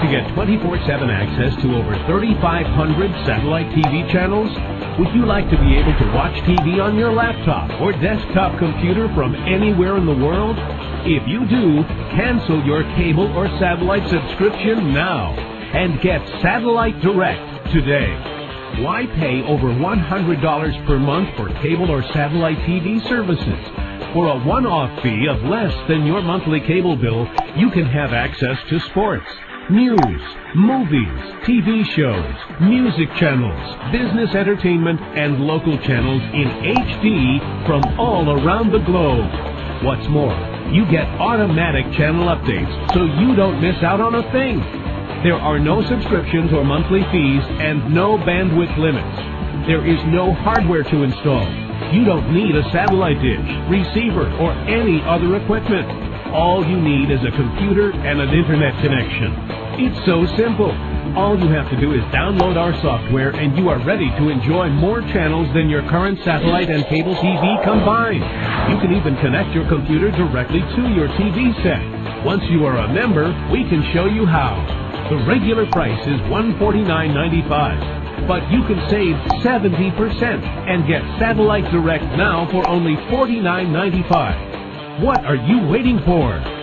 to get 24/7 access to over 3,500 satellite TV channels? Would you like to be able to watch TV on your laptop or desktop computer from anywhere in the world? If you do, cancel your cable or satellite subscription now and get Satellite Direct today. Why pay over $100 per month for cable or satellite TV services? For a one-off fee of less than your monthly cable bill, you can have access to sports, news, movies, TV shows, music channels, business entertainment, and local channels in HD from all around the globe. What's more, you get automatic channel updates so you don't miss out on a thing. There are no subscriptions or monthly fees and no bandwidth limits. There is no hardware to install. You don't need a satellite dish, receiver, or any other equipment. All you need is a computer and an internet connection. It's so simple. All you have to do is download our software and you are ready to enjoy more channels than your current satellite and cable TV combined. You can even connect your computer directly to your TV set. Once you are a member, we can show you how. The regular price is $149.95. But you can save 70% and get Satellite Direct now for only $49.95. What are you waiting for?